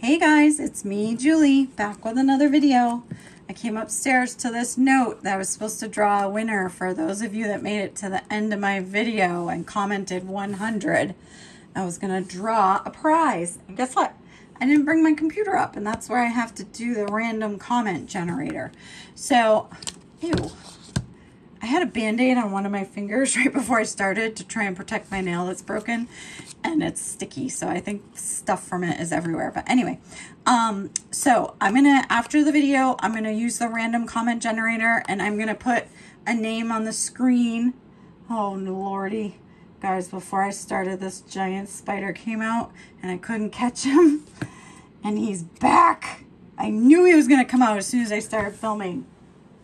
Hey guys, it's me, Julie, back with another video. I came upstairs to this note that I was supposed to draw a winner for those of you that made it to the end of my video and commented 100. I was gonna draw a prize. And guess what? I didn't bring my computer up, and that's where I have to do the random comment generator. So, ew. I had a Band-Aid on one of my fingers right before I started to try and protect my nail that's broken, and it's sticky, so I think stuff from it is everywhere. But anyway, so I'm gonna, after the video, I'm gonna use the random comment generator, and I'm gonna put a name on the screen. Oh lordy, guys, before I started, this giant spider came out and I couldn't catch him, and he's back. I knew he was gonna come out as soon as I started filming.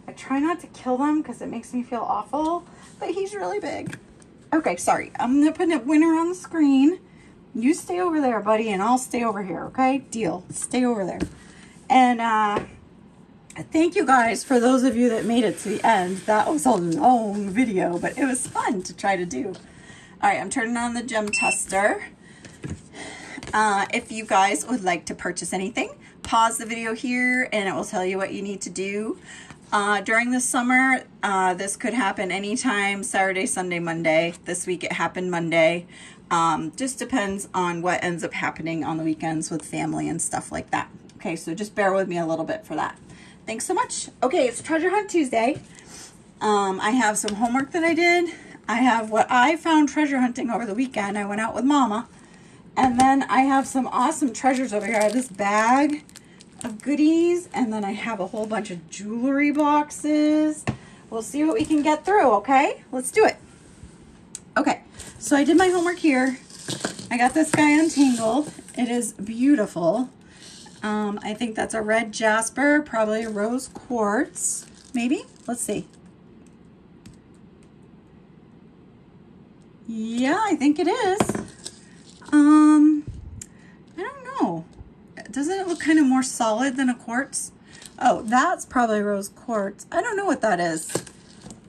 I try not to kill them because it makes me feel awful, but he's really big. Okay, sorry. I'm going to put a winner on the screen. You stay over there, buddy, and I'll stay over here, okay? Deal. Stay over there. And thank you guys for those of you that made it to the end. That was a long video, but it was fun to try to do. All right, I'm turning on the gem tester. If you guys would like to purchase anything, pause the video here, and it will tell you what you need to do. During the summer, this could happen anytime, Saturday, Sunday, Monday. This week it happened Monday. Just depends on what ends up happening on the weekends with family and stuff like that. Okay, so just bear with me a little bit for that. Thanks so much. Okay, it's Treasure Hunt Tuesday. I have some homework that I did. I have what I found treasure hunting over the weekend. I went out with Mama. And then I have some awesome treasures over here. I have this bag of goodies, and then I have a whole bunch of jewelry boxes. We'll see what we can get through, okay? Let's do it. Okay, so I did my homework here. I got this guy untangled. It is beautiful. I think that's a red jasper, probably rose quartz, maybe? Let's see. Yeah, I think it is. I don't know. Doesn't it look kind of more solid than a quartz? Oh, that's probably rose quartz. I don't know what that is.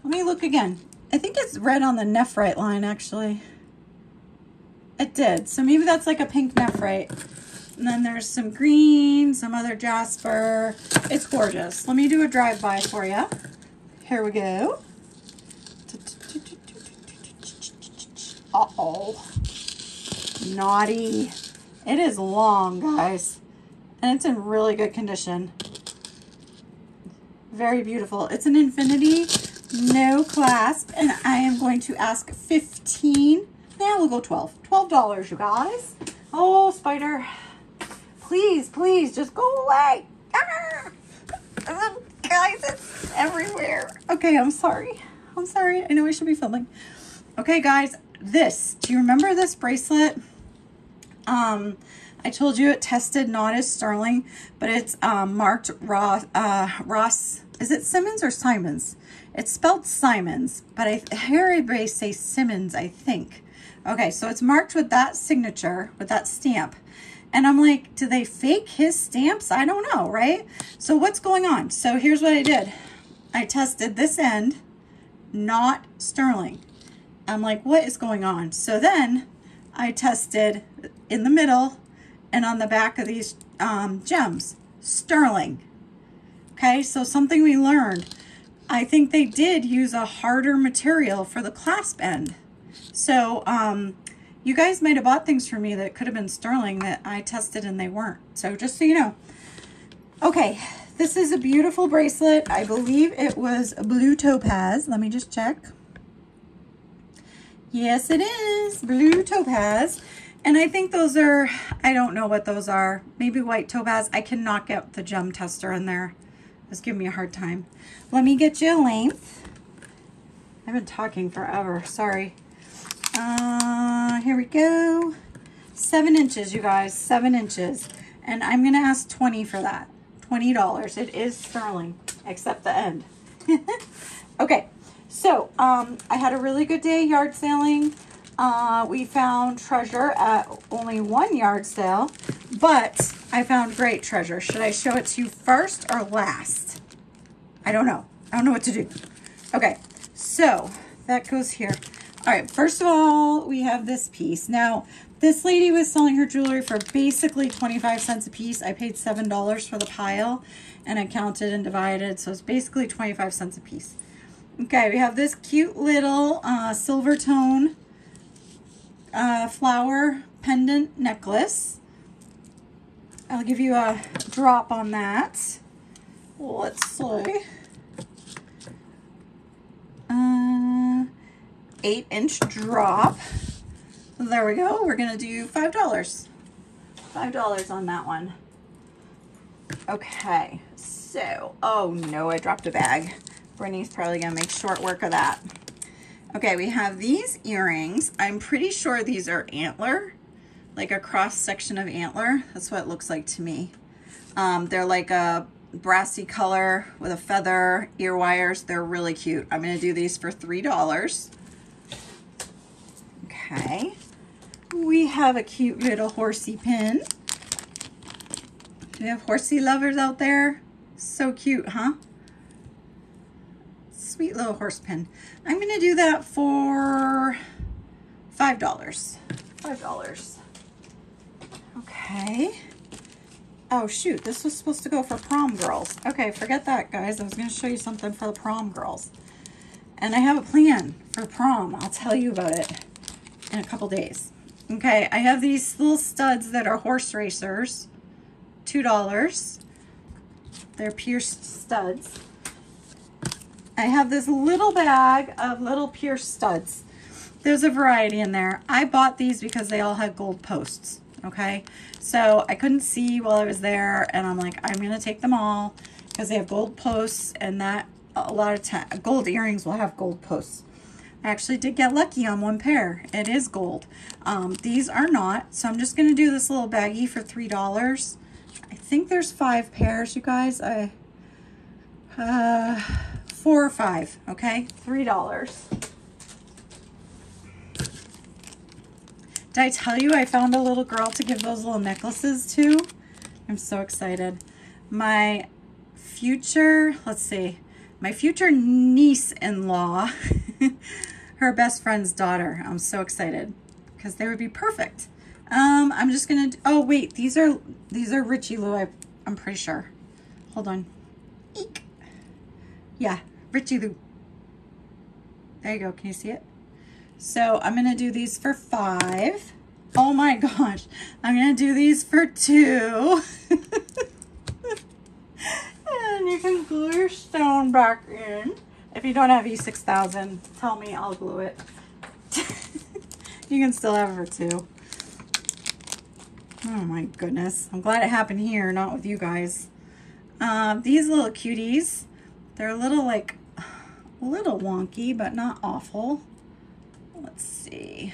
Let me look again. I think it's red on the nephrite line, actually. It did. So maybe that's like a pink nephrite. And then there's some green, some other jasper. It's gorgeous. Let me do a drive-by for you. Here we go. Uh-oh. Naughty. It is long, guys, and it's in really good condition. Very beautiful. It's an infinity, no clasp, and I am going to ask 15. Now we'll go 12. $12, you guys. Oh, spider. Please, please, just go away. Ah! Guys, it's everywhere. Okay, I'm sorry. I'm sorry. I know I should be filming. Okay, guys, this. Do you remember this bracelet? I told you it tested not as sterling, but it's marked Ross. Is it Simmons or Simons? It's spelled Simons, but I hear everybody say Simmons, I think. Okay, so it's marked with that signature, with that stamp. And I'm like, do they fake his stamps? I don't know, right? So what's going on? So here's what I did. I tested this end, not sterling. I'm like, what is going on? So then I tested in the middle and on the back of these gems, sterling. Okay, so something we learned. I think they did use a harder material for the clasp end. So you guys might have bought things from me that could have been sterling that I tested and they weren't. So just so you know. Okay, this is a beautiful bracelet. I believe it was blue topaz. Let me just check. Yes, it is blue topaz. And I think those are, I don't know what those are. Maybe white topaz. I cannot get the gem tester in there. It's giving me a hard time. Let me get you a length. I've been talking forever. Sorry. Here we go. 7 inches, you guys. 7 inches. And I'm going to ask 20 for that. $20. It is sterling, except the end. Okay. So, I had a really good day yard sailing. We found treasure at only one yard sale, but I found great treasure. Should I show it to you first or last? I don't know. I don't know what to do. Okay, so that goes here. All right, first of all, we have this piece. Now, this lady was selling her jewelry for basically 25 cents a piece. I paid $7 for the pile, and I counted and divided, so it's basically 25 cents a piece. Okay, we have this cute little silver tone flower pendant necklace. I'll give you a drop on that. Let's see. 8-inch drop. There we go. We're gonna do $5. $5 on that one. Okay, so, oh no, I dropped a bag. Brittany's probably gonna make short work of that. Okay, we have these earrings. I'm pretty sure these are antler, like a cross section of antler. That's what it looks like to me. They're like a brassy color with a feather, ear wires. They're really cute. I'm gonna do these for $3. Okay, we have a cute little horsey pin. Do we have horsey lovers out there? So cute, huh? Sweet little horse pin. I'm gonna do that for $5. $5. Okay. Oh shoot, this was supposed to go for prom girls. Okay, forget that, guys. I was gonna show you something for the prom girls. And I have a plan for prom. I'll tell you about it in a couple days. Okay, I have these little studs that are horse racers, $2. They're pierced studs. I have this little bag of little pierced studs. There's a variety in there. I bought these because they all had gold posts, okay? So I couldn't see while I was there, and I'm like, I'm gonna take them all because they have gold posts, and that a lot of time gold earrings will have gold posts. I actually did get lucky on one pair. It is gold. These are not, so I'm just gonna do this little baggie for $3. I think there's 5 pairs, you guys. I 4 or 5, okay? $3. Did I tell you I found a little girl to give those little necklaces to? I'm so excited. My future, let's see, my future niece-in-law, her best friend's daughter. I'm so excited because they would be perfect. I'm just gonna, oh wait, these are Richie Lou, I'm pretty sure. Hold on. Eek. Yeah, Richie Lou. There you go, can you see it? So I'm gonna do these for $5. Oh my gosh, I'm gonna do these for $2. And you can glue your stone back in. If you don't have E6000, tell me, I'll glue it. You can still have her too. Oh my goodness. I'm glad it happened here, not with you guys. These little cuties, they're a little like, a little wonky, but not awful. Let's see.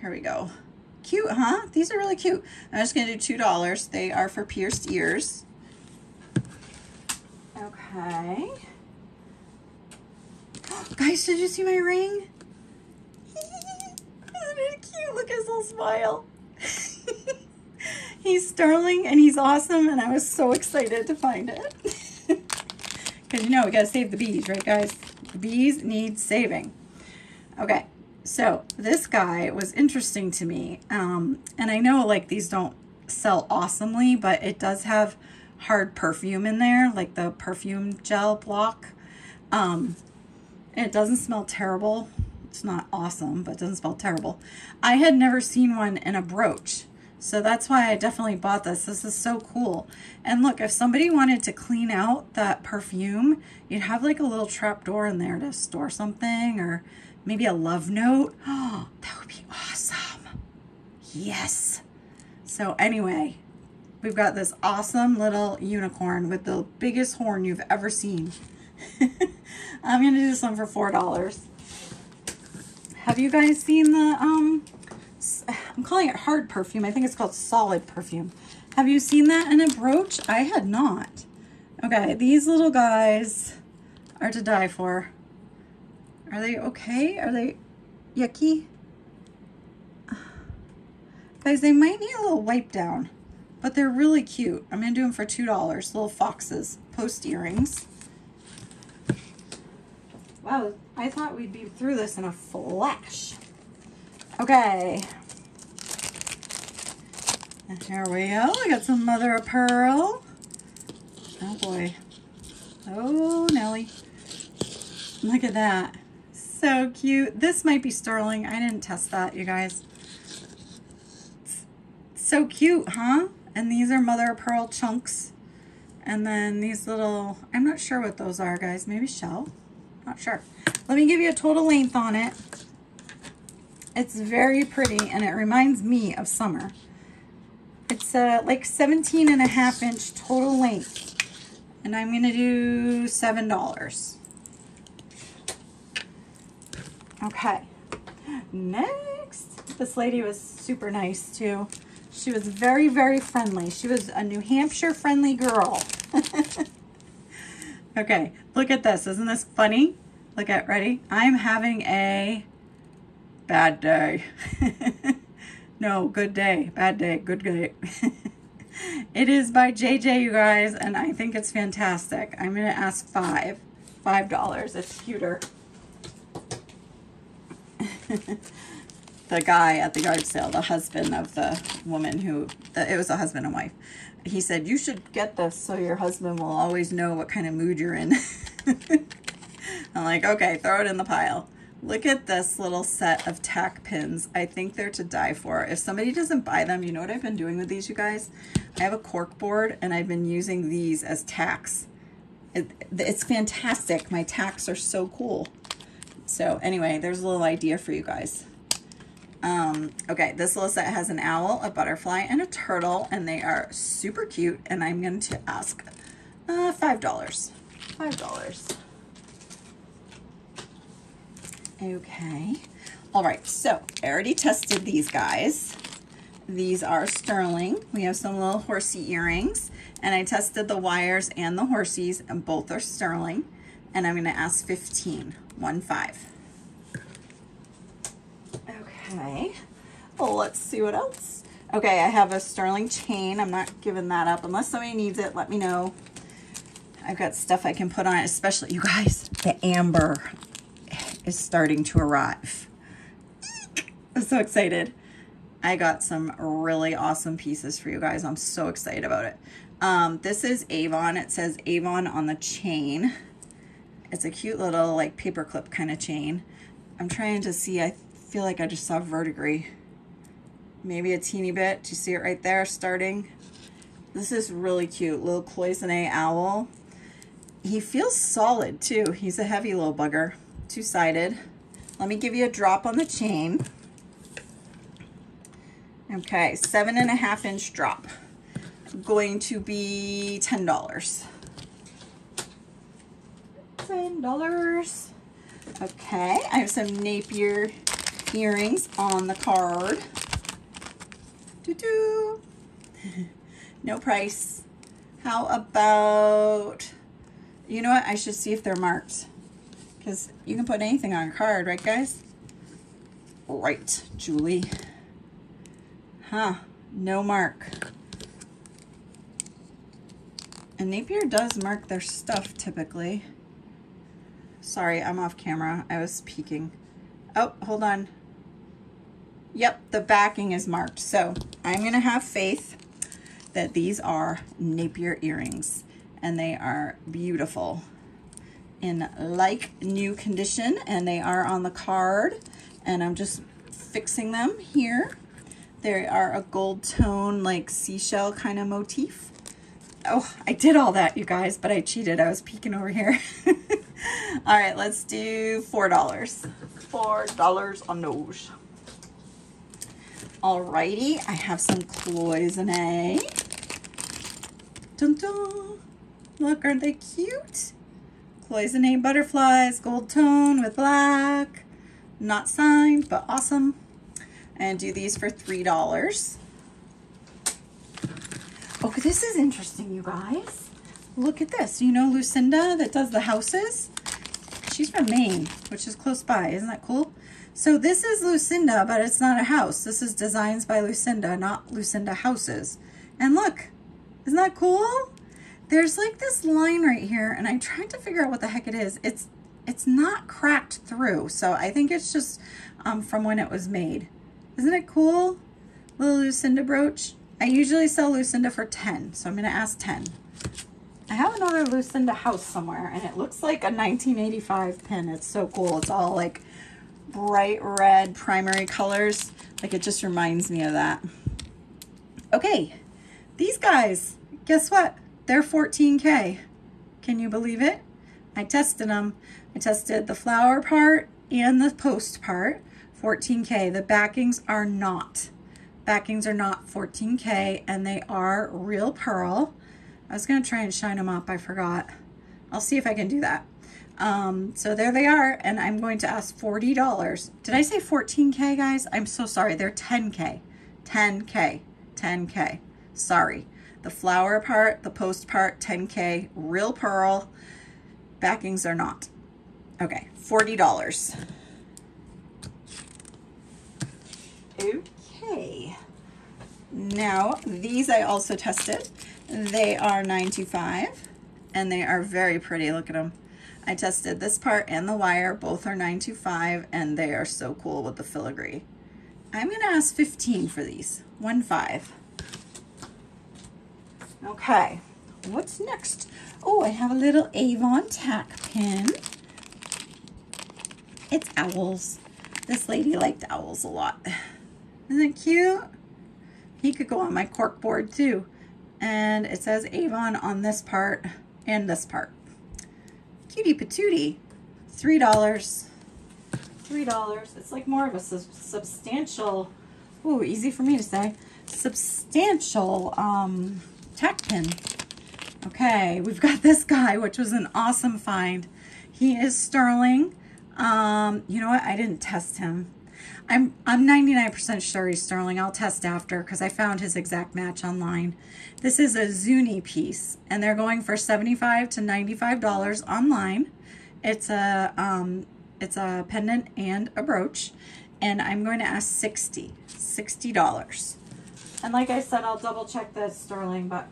Here we go. Cute, huh? These are really cute. I'm just gonna do $2. They are for pierced ears. Okay. Guys, did you see my ring? Isn't it cute? Look at his little smile. He's sterling and he's awesome, and I was so excited to find it. Because you know, we gotta save the bees, right guys? The bees need saving. Okay, so this guy was interesting to me. And I know like these don't sell awesomely, but it does have hard perfume in there, like the perfume gel block. It doesn't smell terrible. It's not awesome, but it doesn't smell terrible. I had never seen one in a brooch, so that's why I definitely bought this. This is so cool. And look, if somebody wanted to clean out that perfume, you'd have like a little trap door in there to store something, or maybe a love note. Oh, that would be awesome. Yes. So anyway, we've got this awesome little unicorn with the biggest horn you've ever seen. I'm gonna do this one for $4. Have you guys seen the I'm calling it hard perfume, I think it's called solid perfume. Have you seen that in a brooch? I had not. Okay, these little guys are to die for. Are they okay? Are they yucky? Guys, they might need a little wipe down, but they're really cute. I'm gonna do them for $2, little foxes, post earrings. Wow, I thought we'd be through this in a flash. Okay. And here we go. I got some mother of pearl. Oh boy. Oh, Nelly. Look at that. So cute. This might be sterling. I didn't test that, you guys. It's so cute, huh? And these are mother of pearl chunks. And then these little, I'm not sure what those are, guys. Maybe shell. Not sure. Let me give you a total length on it. It's very pretty and it reminds me of summer. It's like 17.5 inch total length. And I'm gonna do $7. Okay, next. This lady was super nice too. She was very, very friendly. She was a New Hampshire friendly girl. Okay, look at this. Isn't this funny? Look at, ready? I'm having a bad day. No, good day, bad day, good day. It is by JJ, you guys, and I think it's fantastic. I'm going to ask $5. It's cuter. The guy at the yard sale, the husband of the woman who, it was a husband and wife. He said, you should get this so your husband will always know what kind of mood you're in. I'm like, okay, throw it in the pile. Look at this little set of tack pins. I think they're to die for. If somebody doesn't buy them, you know what I've been doing with these, you guys? I have a cork board, and I've been using these as tacks. It's fantastic. My tacks are so cool. So anyway, there's a little idea for you guys. Okay, this little set has an owl, a butterfly, and a turtle, and they are super cute, and I'm going to ask $5. $5. Okay. All right. So I already tested these guys. These are sterling. We have some little horsey earrings, and I tested the wires and the horsies, and both are sterling. And I'm going to ask 15, 1-5. Okay. Well, let's see what else. Okay. I have a sterling chain. I'm not giving that up unless somebody needs it. Let me know. I've got stuff I can put on it, especially you guys, the amber is starting to arrive. I'm so excited. I got some really awesome pieces for you guys. I'm so excited about it. This is Avon. It says Avon on the chain. It's a cute little like paperclip kind of chain. I'm trying to see. I feel like I just saw verdigris. Maybe a teeny bit. Do you see it right there starting? This is really cute. Little cloisonne owl. He feels solid too. He's a heavy little bugger. Two-sided. Let me give you a drop on the chain. Okay, 7.5 inch drop. Going to be $10. $10. Okay, I have some Napier earrings on the card. Doo-doo. No price. How about, you know what? I should see if they're marked. Because you can put anything on a card, right, guys? Right, Julie. Huh, no mark. And Napier does mark their stuff, typically. Sorry, I'm off camera. I was peeking. Oh, hold on. Yep, the backing is marked. So I'm going to have faith that these are Napier earrings. And they are beautiful. In like new condition, and they are on the card, and I'm just fixing them here. They are a gold tone, like seashell kind of motif. Oh, I did all that, you guys, but I cheated. I was peeking over here. All right, let's do $4. $4 on those. Alrighty, I have some cloisonne. Dun dun. Look, aren't they cute? Cloisonne butterflies, gold tone with black. Not signed, but awesome. And do these for $3. Oh, this is interesting, you guys. Look at this. You know Lucinda that does the houses? She's from Maine, which is close by. Isn't that cool? So this is Lucinda, but it's not a house. This is Designs by Lucinda, not Lucinda Houses. And look, isn't that cool? There's like this line right here, and I tried to figure out what the heck it is. It's it's not cracked through. So I think it's just from when it was made. Isn't it cool? Little Lucinda brooch. I usually sell Lucinda for 10, so I'm going to ask 10. I have another Lucinda house somewhere, and it looks like a 1985 pin. It's so cool. It's all like bright red primary colors. Like, it just reminds me of that. Okay, these guys, guess what? They're 14K. Can you believe it? I tested them. I tested the flower part and the post part. 14K. The backings are not. Backings are not 14K, and they are real pearl. I was going to try and shine them up. I forgot. I'll see if I can do that. So there they are, and I'm going to ask $40. Did I say 14K, guys? I'm so sorry. They're 10K. 10K. 10K. Sorry. The flower part, the post part, 10K. Real pearl. Backings are not. Okay. $40. Okay. Now, these I also tested. They are $9.25, and they are very pretty. Look at them. I tested this part and the wire. Both are $9.25, and they are so cool with the filigree. I'm going to ask $15 for these. 1.5. Okay, what's next? Oh, I have a little Avon tack pin. It's owls. This lady liked owls a lot. Isn't it cute? He could go on my cork board too. And it says Avon on this part and this part. Cutie patootie. $3. $3. It's like more of a substantial, ooh, easy for me to say, substantial tack pin. Okay, we've got this guy, which was an awesome find. He is sterling. You know what? I didn't test him. I'm 99% sure he's sterling. I'll test after because I found his exact match online. This is a Zuni piece, and they're going for $75 to $95 online. It's a pendant and a brooch, and I'm going to ask $60. And like I said, I'll double check that it's sterling, but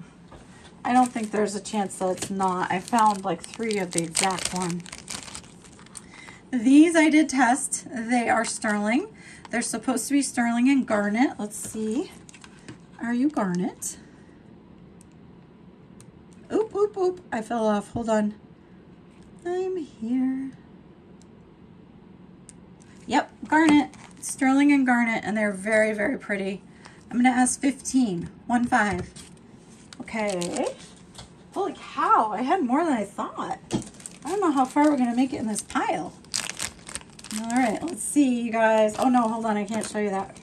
I don't think there's a chance that it's not. I found like 3 of the exact one. These I did test. They are sterling. They're supposed to be sterling and garnet. Let's see. Are you garnet? Oop, oop, oop. I fell off. Hold on. I'm here. Yep, garnet. Sterling and garnet, and they're very, very pretty. I'm going to ask $15. 1.5. Okay. Holy cow. I had more than I thought. I don't know how far we're going to make it in this pile. All right, let's see, you guys. Oh, no, hold on. I can't show you that.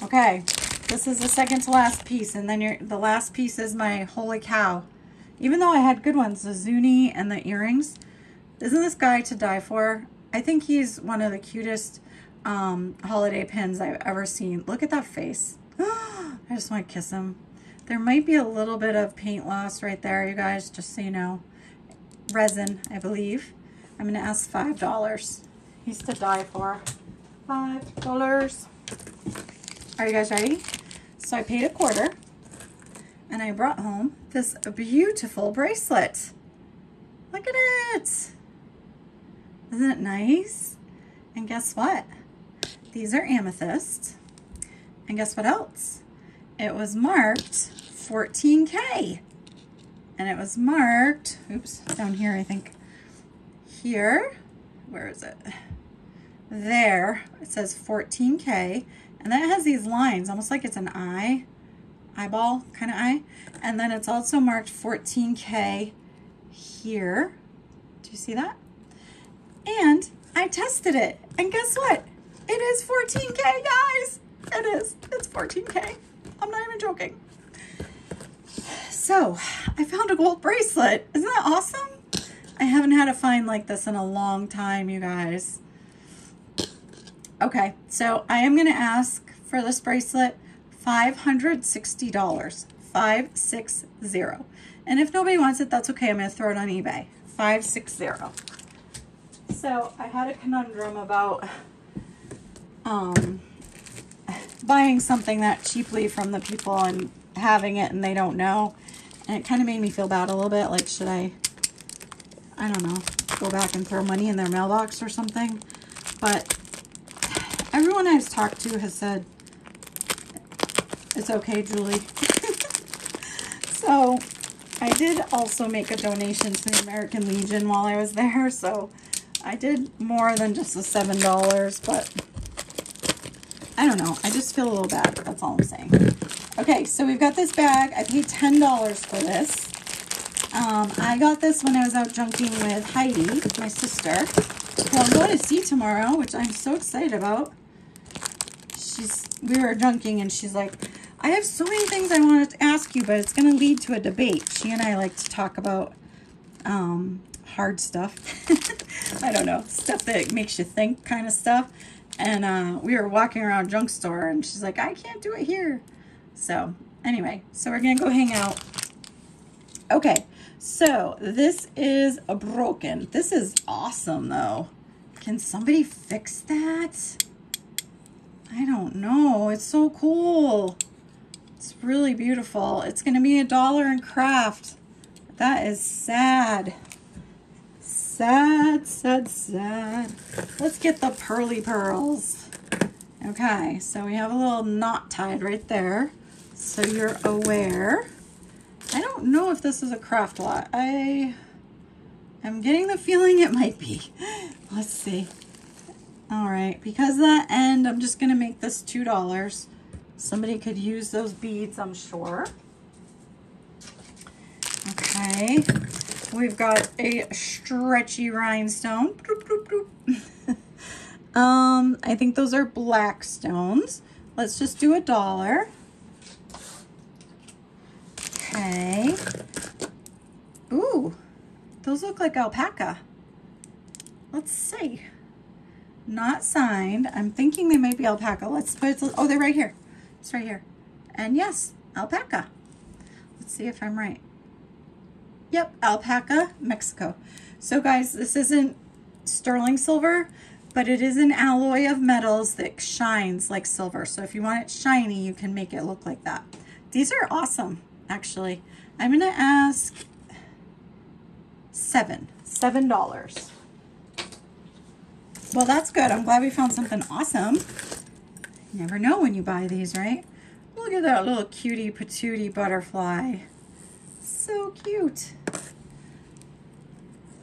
Okay, this is the second to last piece, and then the last piece is my holy cow. Even though I had good ones, the Zuni and the earrings. Isn't this guy to die for? I think he's one of the cutest holiday pins I've ever seen. Look at that face. I just want to kiss him. There might be a little bit of paint loss right there, you guys, just so you know. Resin, I believe. I'm going to ask $5. He's to die for. $5. Are you guys ready? So I paid $25, and I brought home this beautiful bracelet. Look at it. Isn't it nice? And guess what? These are amethyst. And guess what else? It was marked 14K. And it was marked, oops, down here, I think. Here, where is it? There, it says 14K, and that has these lines, almost like it's an eye, eyeball kind of eye. And then it's also marked 14K here. Do you see that? And I tested it, and guess what? It is 14K, guys. It is, it's 14K. I'm not even joking. So I found a gold bracelet. Isn't that awesome? I haven't had a find like this in a long time, you guys. Okay, so I am going to ask for this bracelet $560. 560. And if nobody wants it, that's okay. I'm going to throw it on eBay. 560. So I had a conundrum about buying something that cheaply from the people and having it and they don't know. And it kind of made me feel bad a little bit. Like, should I don't know. go back and throw money in their mailbox or something. But everyone I've talked to has said, it's okay, Julie. So I did also make a donation to the American Legion while I was there. So I did more than just the $7, but I don't know. I just feel a little bad. That's all I'm saying. Okay, so we've got this bag. I paid $10 for this. I got this when I was out junking with Heidi, my sister, who I'm going to see tomorrow, which I'm so excited about. We were junking, and she's like, I have so many things I wanted to ask you, but it's going to lead to a debate. She and I like to talk about hard stuff. I don't know, stuff that makes you think kind of stuff. And we were walking around junk store, and she's like, I can't do it here. So anyway, so we're going to go hang out. Okay, so this is a broken. This is awesome, though. Can somebody fix that? I don't know. It's so cool. It's really beautiful. It's going to be $1 in craft. That is sad. Sad, sad, sad. Let's get the pearly pearls. Okay, so we have a little knot tied right there. So you're aware. I don't know if this is a craft lot. I am getting the feeling it might be. Let's see. All right, because of that end, I'm just going to make this $2. Somebody could use those beads, I'm sure. Okay, we've got a stretchy rhinestone. Bloop, bloop, bloop. I think those are black stones. Let's just do $1. Okay. Ooh, those look like alpaca. Let's see. Not signed. I'm thinking they might be alpaca. Let's put it, oh, they're right here. It's right here. And yes, alpaca. Let's see if I'm right. Yep, alpaca, Mexico. So guys, this isn't sterling silver, but it is an alloy of metals that shines like silver. So if you want it shiny, you can make it look like that. These are awesome. Actually, I'm gonna ask $7. Well, that's good. I'm glad we found something awesome. You never know when you buy these, right? Look at that little cutie patootie butterfly. So cute.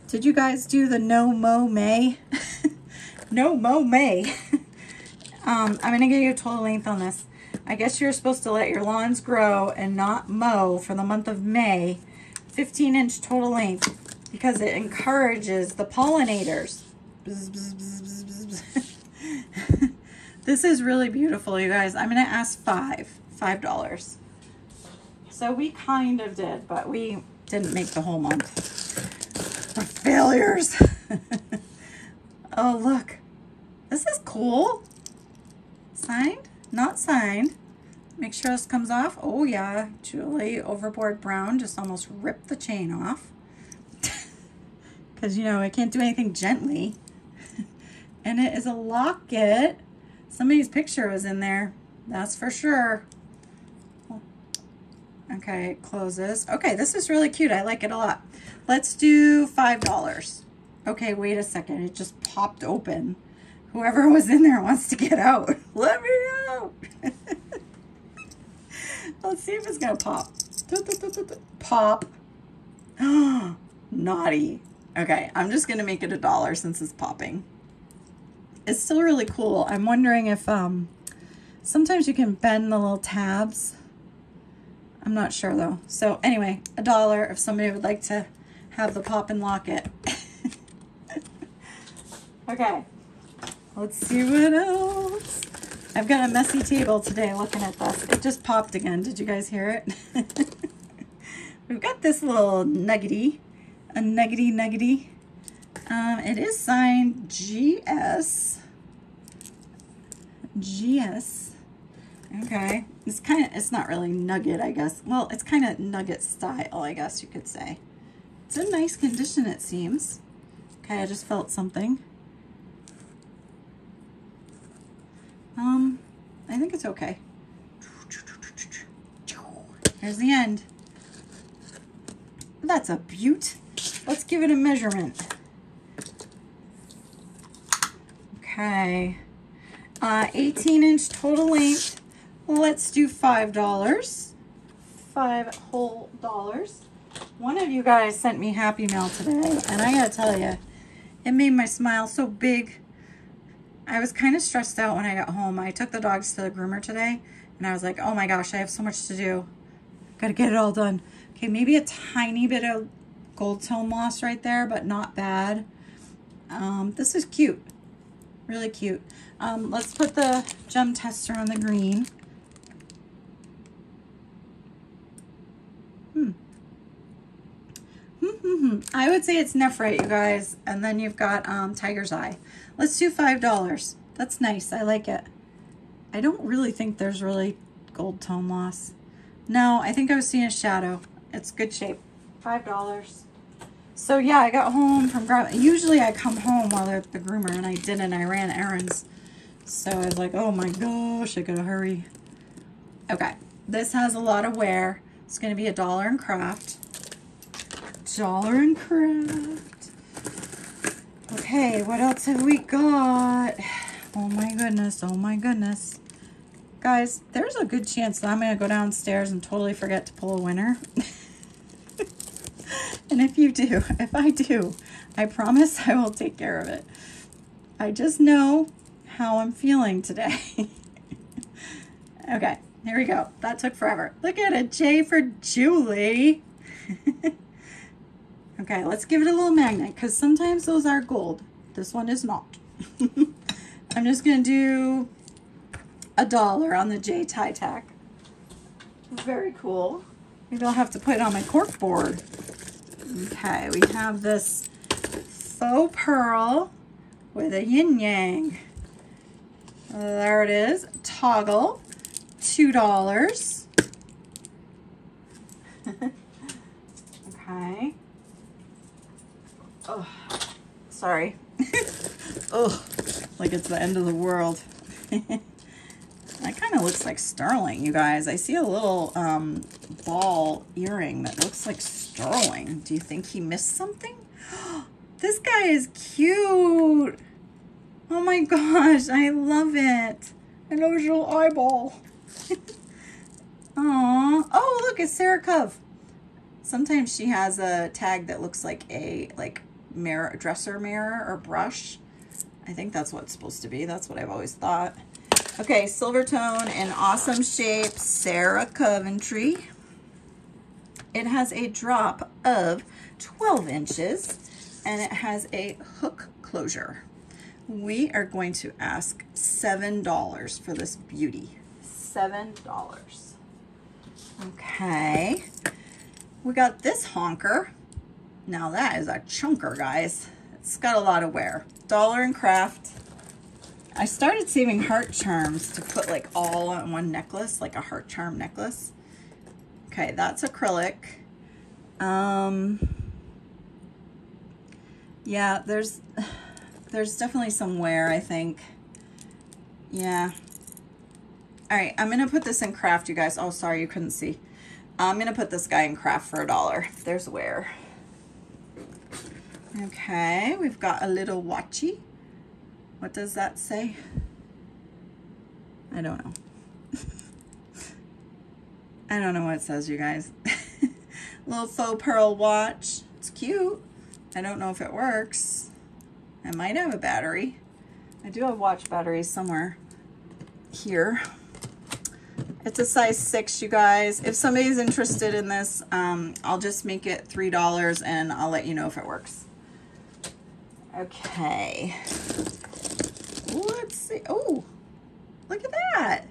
Did you guys do the no mo may? No mo may. I'm gonna get you a total length on this. I guess you're supposed to let your lawns grow and not mow for the month of May. 15-inch total length because it encourages the pollinators. Bzz, bzz, bzz, bzz, bzz. This is really beautiful, you guys. I'm going to ask $5. So we kind of did, but we didn't make the whole month. We're failures. Oh, look. This is cool. Signed? Not signed. Make sure this comes off. Oh yeah, Julie Overboard Brown just almost ripped the chain off. Because, you know, I can't do anything gently. And it is a locket. Somebody's picture was in there. That's for sure. Okay, it closes. Okay, this is really cute. I like it a lot. Let's do $5. Okay, wait a second. It just popped open. Whoever was in there wants to get out. Let me out. Let's see if it's going to pop. Pop. Naughty. Okay, I'm just going to make it $1 since it's popping. It's still really cool. I'm wondering if sometimes you can bend the little tabs. I'm not sure, though. So anyway, $1 if somebody would like to have the pop and lock it. Okay. Let's see what else. I've got a messy table today looking at this. It just popped again. Did you guys hear it? We've got this little nuggety. A nuggety nuggety. It is signed GS. GS. Okay. It's kind of, it's not really nugget, I guess. Well, it's kind of nugget style, I guess you could say. It's in nice condition, it seems. Okay, I just felt something. I think it's okay. Here's the end. That's a beaut. Let's give it a measurement. Okay. 18 inch total length. Let's do $5. 5 whole dollars. One of you guys sent me Happy Mail today, and I gotta tell you, it made my smile so big. I was kind of stressed out when I got home. I took the dogs to the groomer today, and I was like, oh my gosh, I have so much to do. Gotta get it all done. Okay, maybe a tiny bit of gold tone loss right there, but not bad. This is cute, really cute. Let's put the gem tester on the green. I would say it's nephrite, you guys, and then you've got tiger's eye. Let's do $5. That's nice. I like it. I don't really think there's really gold tone loss. No, I think I was seeing a shadow. It's good shape. $5. So yeah, I got home from ground. Usually I come home while they're at the groomer, and I didn't. I ran errands, so I was like, oh my gosh, I gotta hurry. Okay, this has a lot of wear. It's gonna be $1 in craft. $1 in craft. Okay, what else have we got? Oh my goodness, oh my goodness. Guys, there's a good chance that I'm gonna go downstairs and totally forget to pull a winner. And if you do, if I do, I promise I will take care of it. I just know how I'm feeling today. Okay, here we go. That took forever. Look at it, J for Julie. Okay, let's give it a little magnet, because sometimes those are gold. This one is not. I'm just going to do $1 on the J tie tack. Very cool. Maybe I'll have to put it on my cork board. Okay, we have this faux pearl with a yin-yang. There it is. Toggle. $2. Okay. Oh, sorry. Oh, like it's the end of the world. That kind of looks like sterling, you guys. I see a little ball earring that looks like sterling. Do you think he missed something? This guy is cute. Oh my gosh, I love it. An original eyeball. Aww. Oh, look, it's Sarah Cov. Sometimes she has a tag that looks like a mirror, dresser mirror or brush. I think that's what it's supposed to be. That's what I've always thought. Okay, silver tone in awesome shape, Sarah Coventry. It has a drop of 12 inches and it has a hook closure. We are going to ask $7 for this beauty. $7. Okay. We got this honker. Now that is a chunker, guys. It's got a lot of wear. $1 in craft. I started saving heart charms to put like all on one necklace, like a heart charm necklace. Okay, that's acrylic. Yeah, there's definitely some wear, I think. Yeah. All right, I'm gonna put this in craft, you guys. Oh, sorry, you couldn't see. I'm gonna put this guy in craft for $1. There's wear. Okay, we've got a little watchy. What does that say? I don't know. I don't know what it says, you guys. Little faux pearl watch. It's cute. I don't know if it works. I might have a battery. I do have watch batteries somewhere here. It's a size 6, you guys. If somebody's interested in this, I'll just make it $3 and I'll let you know if it works. Okay. Let's see. Oh, look at that.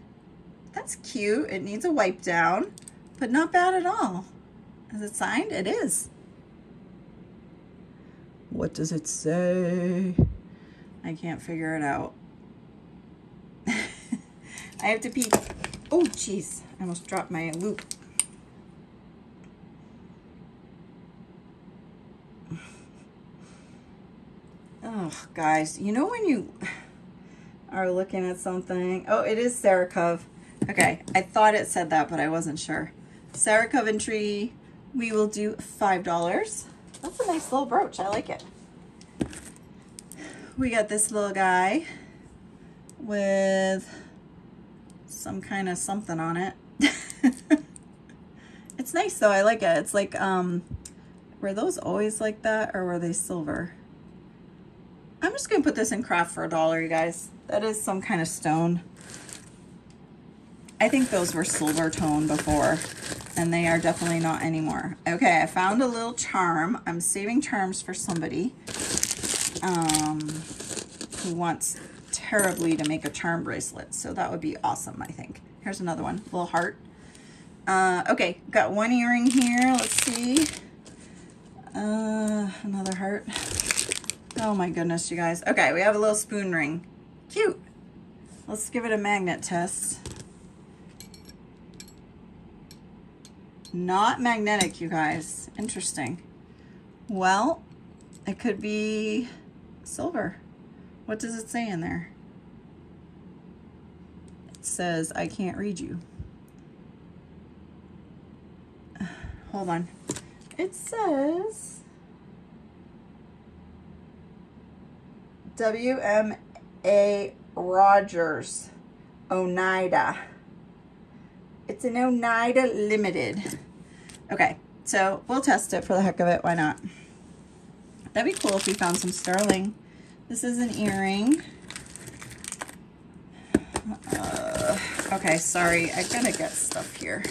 That's cute. It needs a wipe down, but not bad at all. Is it signed? It is. What does it say? I can't figure it out. I have to peek. Oh, jeez. I almost dropped my loop. Oh, guys. You know when you are looking at something? Oh, it is Sarah Cov. Okay. I thought it said that, but I wasn't sure. Sarah Coventry. We will do $5. That's a nice little brooch. I like it. We got this little guy. with some kind of something on it. It's nice though, I like it. It's like, were those always like that or were they silver? I'm just gonna put this in craft for $1, you guys. That is some kind of stone. I think those were silver tone before, and they are definitely not anymore. Okay, I found a little charm. I'm saving charms for somebody who wants terribly to make a charm bracelet, so that would be awesome, I think. Here's another one, little heart. Okay, got one earring here, let's see. Another heart. Oh my goodness, you guys. Okay, we have a little spoon ring. Cute. Let's give it a magnet test. Not magnetic, you guys. Interesting. Well, it could be silver. What does it say in there? It says, I can't read you. Hold on. It says WMA Rogers, Oneida. It's an Oneida Limited. Okay, so we'll test it for the heck of it. Why not? That'd be cool if we found some sterling. This is an earring. Okay, sorry. I gotta get stuff here.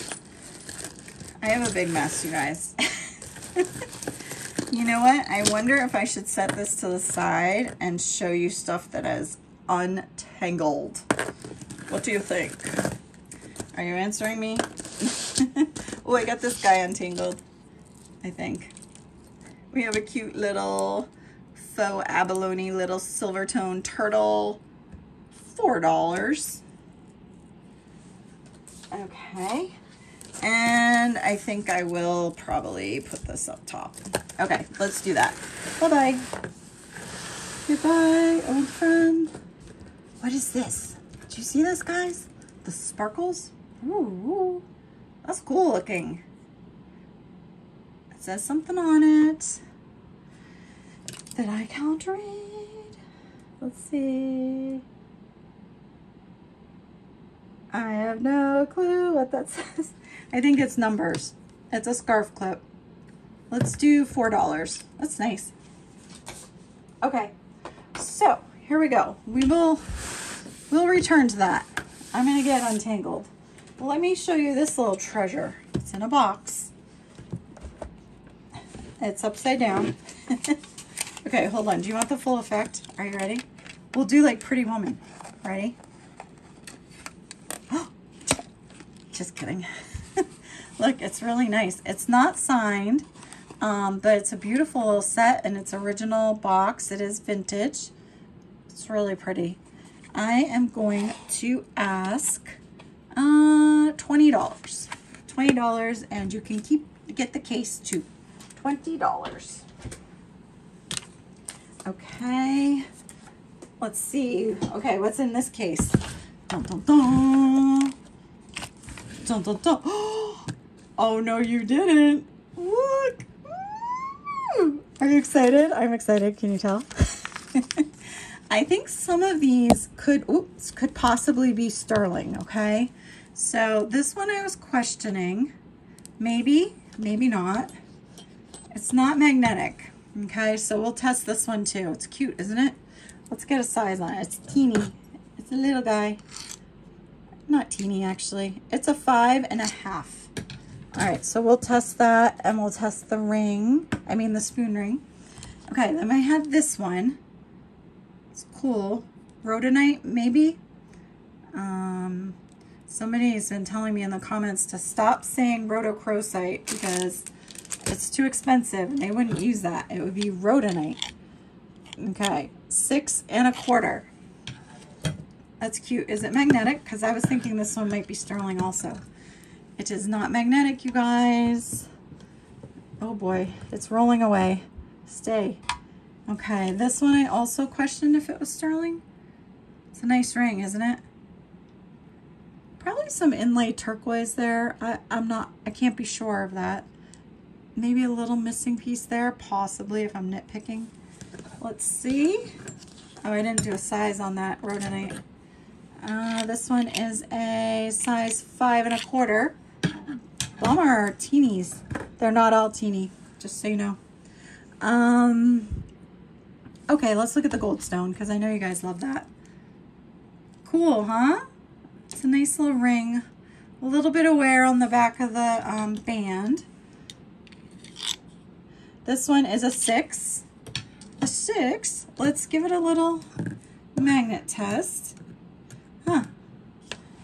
I have a big mess, you guys. You know what? I wonder if I should set this to the side and show you stuff that is untangled. What do you think? Are you answering me? Oh, I got this guy untangled, I think. We have a cute little faux abalone little silver tone turtle. $4. Okay. And I think I will probably put this up top. Okay, let's do that. Bye-bye. Goodbye, old friend. What is this? Did you see this, guys? The sparkles? Ooh, that's cool looking. It says something on it that I can't read. Let's see. I have no clue what that says. I think it's numbers. It's a scarf clip. Let's do $4. That's nice. Okay, so here we go. We'll return to that. I'm gonna get untangled. Let me show you this little treasure. It's in a box. It's upside down. Okay, hold on. Do you want the full effect? Are you ready? We'll do like Pretty Woman. Ready? Oh, just kidding. Look, it's really nice. It's not signed, but it's a beautiful little set in its original box. It is vintage. It's really pretty. I am going to ask $20. $20, and you can get the case too. $20. Okay. Let's see. Okay, what's in this case? Dun, dun, dun. Dun, dun, dun. Oh no, you didn't. Look. Are you excited? I'm excited. Can you tell? I think some of these could possibly be sterling, okay? So this one I was questioning, maybe, maybe not. It's not magnetic, okay? So we'll test this one too. It's cute, isn't it? Let's get a size on it. It's teeny, it's a little guy. Not teeny actually, it's a 5.5. All right, so we'll test that and we'll test the ring, I mean the spoon ring. Okay, then I had this one. It's cool. Rhodonite, maybe? Somebody's been telling me in the comments to stop saying rhodochrosite because it's too expensive and they wouldn't use that. It would be rhodonite. Okay, 6.25. That's cute. Is it magnetic? Because I was thinking this one might be sterling also. It is not magnetic, you guys. Oh boy, it's rolling away. Stay. Okay, this one I also questioned if it was sterling. It's a nice ring, isn't it? Probably some inlay turquoise there. I can't be sure of that. Maybe a little missing piece there, possibly, if I'm nitpicking. Let's see. Oh, I didn't do a size on that rhodonite. This one is a size 5 1/4. Bummer, teenies. They're not all teeny, just so you know. Okay, let's look at the goldstone because I know you guys love that. Cool, huh? It's a nice little ring. A little bit of wear on the back of the band. This one is a 6. A 6? Let's give it a little magnet test. Huh.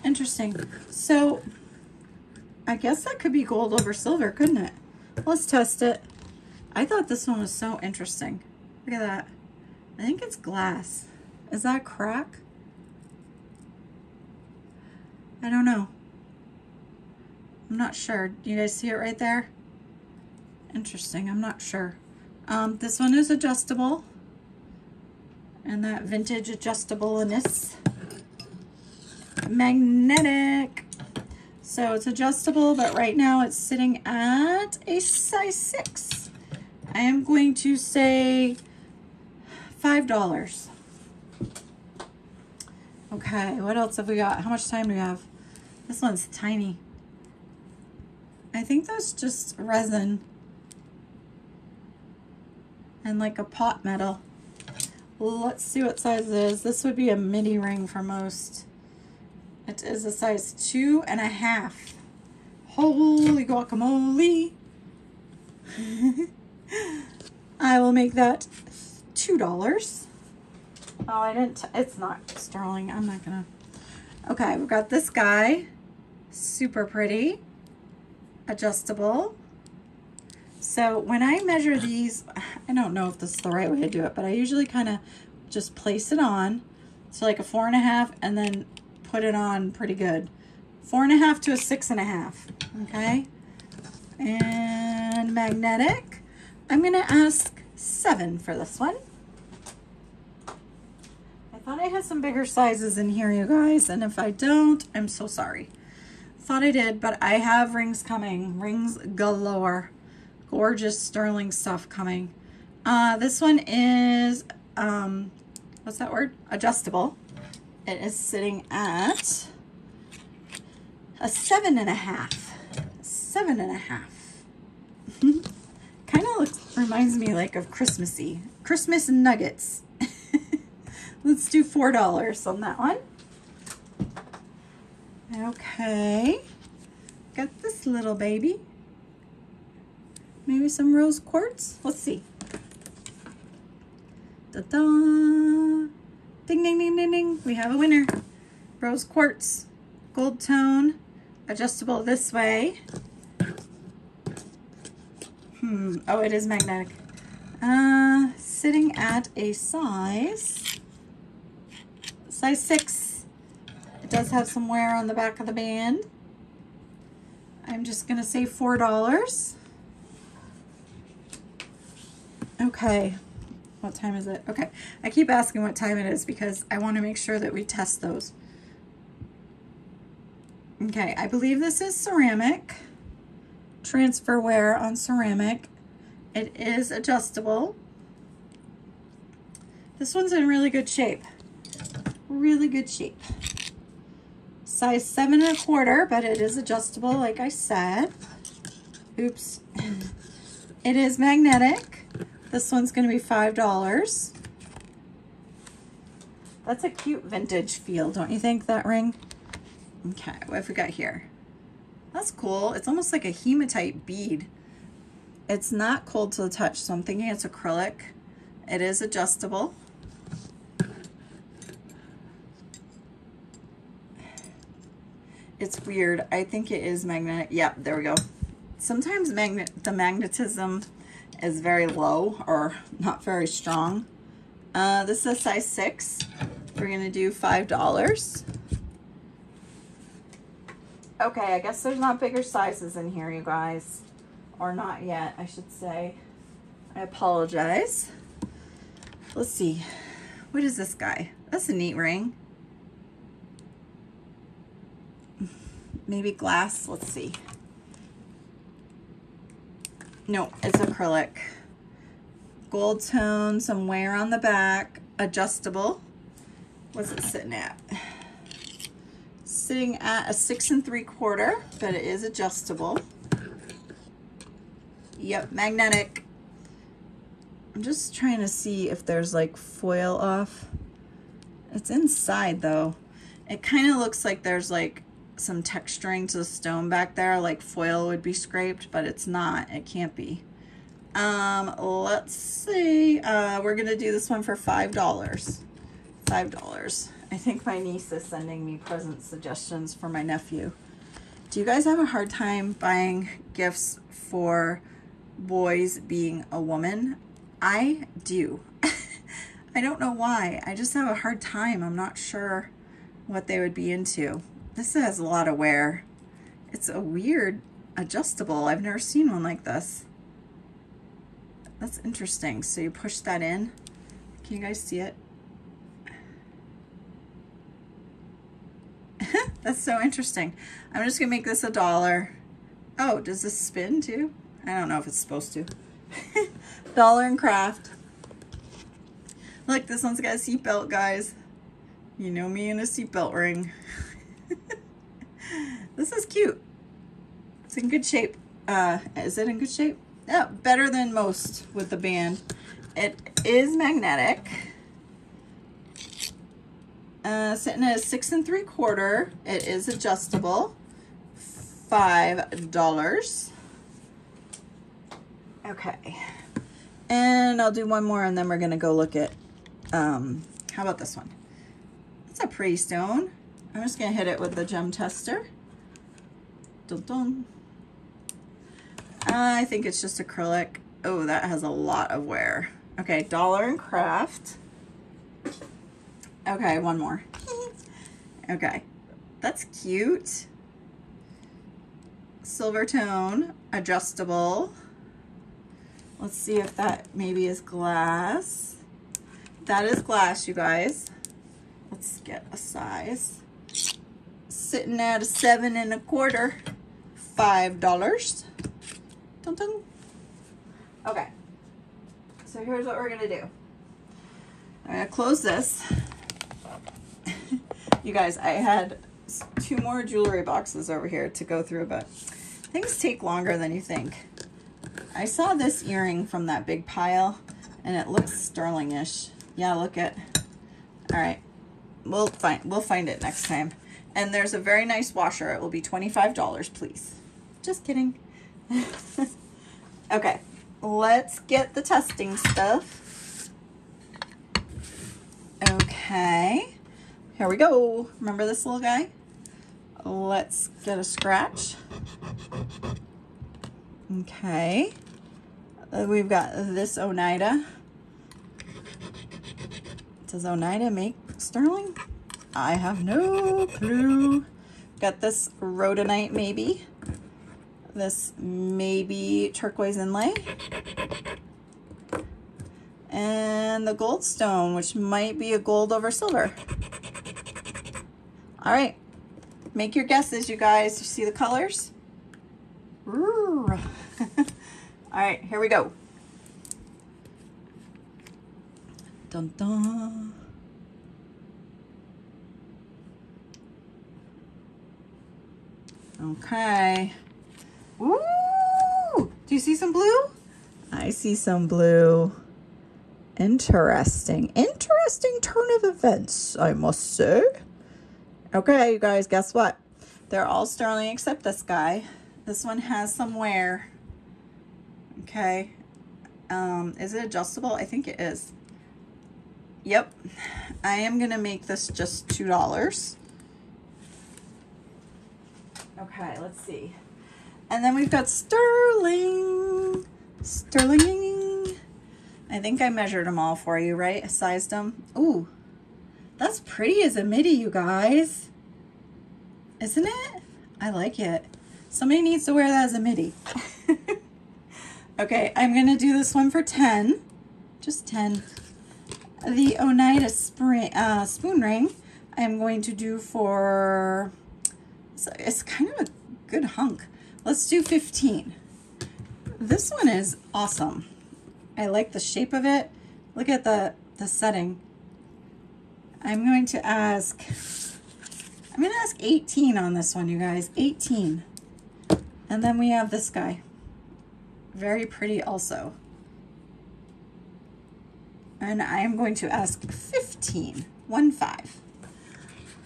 Interesting. So, I guess that could be gold over silver, couldn't it? Let's test it. I thought this one was so interesting. Look at that. I think it's glass. Is that crack? I don't know. I'm not sure. Do you guys see it right there? Interesting. I'm not sure. This one is adjustable. And that vintage adjustableness. Magnetic. So it's adjustable, but right now it's sitting at a size 6. I am going to say $5. Okay, what else have we got? How much time do we have? This one's tiny. I think that's just resin and like a pot metal. Let's see what size it is. This would be a midi ring for most. It is a size 2 1/2. Holy guacamole. I will make that $2. Oh, I didn't, it's not sterling. I'm not gonna. Okay, we've got this guy. Super pretty. Adjustable. So when I measure these, I don't know if this is the right way to do it, but I usually kind of just place it on. So like a 4 1/2 and then put it on pretty good. 4 1/2 to a 6 1/2. Okay. And magnetic. I'm going to ask 7 for this one. I thought I had some bigger sizes in here, you guys. And if I don't, I'm so sorry. Thought I did, but I have rings coming. Rings galore. Gorgeous sterling stuff coming. This one is, what's that word? Adjustable. It is sitting at a 7 1/2. 7 1/2. Kind of reminds me like of Christmassy. Christmas nuggets. Let's do $4 on that one. Okay. Got this little baby. Maybe some rose quartz. Let's see. Ta-da! Ding, ding, ding, ding, ding. We have a winner. Rose quartz. Gold tone. Adjustable this way. Oh, it is magnetic. Sitting at a size 6. It does have some wear on the back of the band. I'm just going to say $4. Okay. What time is it? Okay. I keep asking what time it is because I want to make sure that we test those. Okay. I believe this is ceramic. Transfer wear on ceramic. It is adjustable. This one's in really good shape. Really good shape. Size 7 1/4, but it is adjustable like I said. Oops. It is magnetic. This one's going to be $5. That's a cute vintage feel, don't you think, that ring? Okay, what have we got here? That's cool. It's almost like a hematite bead. It's not cold to the touch, so I'm thinking it's acrylic. It is adjustable. It's weird. I think it is magnetic. Yep, there we go. Sometimes the magnetism... is very low or not very strong. This is a size 6. We're gonna do $5. Okay, I guess there's not bigger sizes in here, you guys. Or not yet, I should say. I apologize. Let's see. What is this guy? That's a neat ring. Maybe glass, let's see. No, it's acrylic. Gold tone, some wear on the back, adjustable. What's it sitting at? sitting at a 6 3/4, but it is adjustable. Yep, magnetic. I'm just trying to see if there's like foil off. It's inside though. It kind of looks like there's like some texturing to the stone back there, like foil would be scraped, but it's not, it can't be. Let's see, we're gonna do this one for $5. $5. I think my niece is sending me present suggestions for my nephew. Do you guys have a hard time buying gifts for boys being a woman? I do. I don't know why. I just have a hard time. I'm not sure what they would be into. This has a lot of wear. It's a weird adjustable. I've never seen one like this. That's interesting. So you push that in. Can you guys see it? That's so interesting. I'm just gonna make this $1. Oh, does this spin too? I don't know if it's supposed to. Dollar and Craft. Look, this one's got a seatbelt, guys. You know me and a seatbelt ring. This is cute. It's in good shape. Is it in good shape? Yeah, better than most with the band. It is magnetic. Sitting at a 6 3/4. It is adjustable. $5. Okay. And I'll do one more and then we're gonna go look at, how about this one? It's a pretty stone. I'm just gonna hit it with the gem tester. Dun dun. I think it's just acrylic. Oh, that has a lot of wear. Okay, Dollar and Craft. Okay, one more. Okay, that's cute. Silver tone, adjustable. Let's see if that maybe is glass. That is glass, you guys. Let's get a size. Sitting at a 7 1/4, $5. Dun, dun. Okay, so here's what we're gonna do. I'm gonna close this. You guys, I had 2 more jewelry boxes over here to go through, but things take longer than you think. I saw this earring from that big pile and it looks sterling-ish. Yeah, look at, all right, we'll find it next time. And there's a very nice washer. It will be $25, please. Just kidding. Okay, let's get the testing stuff. Okay, here we go. Remember this little guy? Let's get a scratch. Okay, we've got this Oneida. Does Oneida make sterling? I have no clue. Got this rhodonite, maybe. This maybe turquoise inlay. And the gold stone, which might be a gold over silver. All right, make your guesses, you guys. You see the colors? All right, here we go. Dun dun. Okay. Ooh! Do you see some blue? I see some blue. Interesting. Interesting turn of events, I must say. Okay, you guys, guess what? They're all sterling except this guy. This one has some wear. Okay. Is it adjustable? I think it is. Yep. I am going to make this just $2. Okay, let's see. And then we've got sterling. Sterling. I think I measured them all for you, right? I sized them. Ooh. That's pretty as a midi, you guys. Isn't it? I like it. Somebody needs to wear that as a midi. Okay, I'm gonna do this one for 10, just 10. The Oneida spoon ring, I'm going to do for, it's kind of a good hunk. Let's do 15. This one is awesome. I like the shape of it. Look at the setting. I'm going to ask, I'm gonna ask 18 on this one, you guys, 18. And then we have this guy, very pretty also. And I am going to ask 15, 1-5.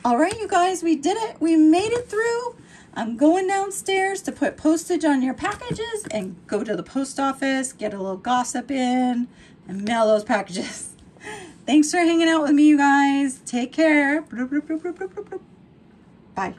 All right, you guys, we did it. We made it through. I'm going downstairs to put postage on your packages and go to the post office, get a little gossip in, and mail those packages. Thanks for hanging out with me, you guys. Take care. Bye.